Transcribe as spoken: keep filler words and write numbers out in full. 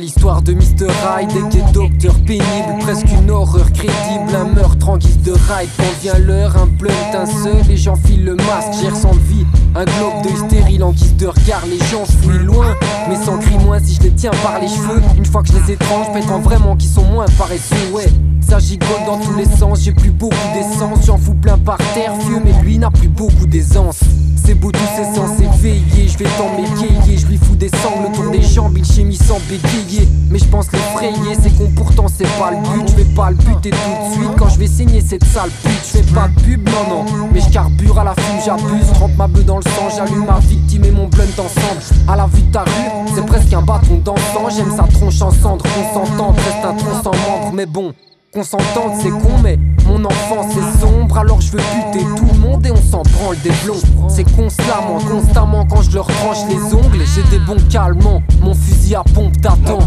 l'histoire de mister Hyde était docteur pénible, presque une horreur crédible. Un meurtre en guise de ride. Quand vient l'heure, un blunt, un seul, et j'enfile le masque, j'erre sans vie. Un globe de hystérile en guise de regard, les gens se fouillent loin, mais sans cri moins si je les tiens par les cheveux. Une fois que je les étrange, prétends vraiment qu'ils sont moins paresseux, ouais. Ça gigole dans tous les sens, j'ai plus beaucoup d'essence, j'en fous plein par terre, vieux, mais lui n'a plus beaucoup d'aisance. C'est beau tout, c'est censé veiller, je vais t'en m'égayer, je lui fous des sangles autour des jambes, il chémit sans bégayer. Mais je pense l'effrayer, c'est qu'on pourtant c'est pas le but, je vais pas le buter tout de suite quand je vais saigner cette sale pute. Je fais pas de pub, non non, mais je carbure à la fume, j'abuse, trempe ma bœuf dans le sang, j'allume ma victime et mon blunt ensemble. À la vue de ta rue, c'est presque un bâton d'encens, j'aime sa tronche en cendre, qu'on s'entende, reste un tronc sans membre, mais bon. Qu'on s'entende c'est con, mais mon enfance est sombre, alors je veux buter tout le monde et on s'en branle des blonds. C'est constamment, constamment quand je leur tranche les ongles, j'ai des bons calmants, mon fusil à pompe t'attend.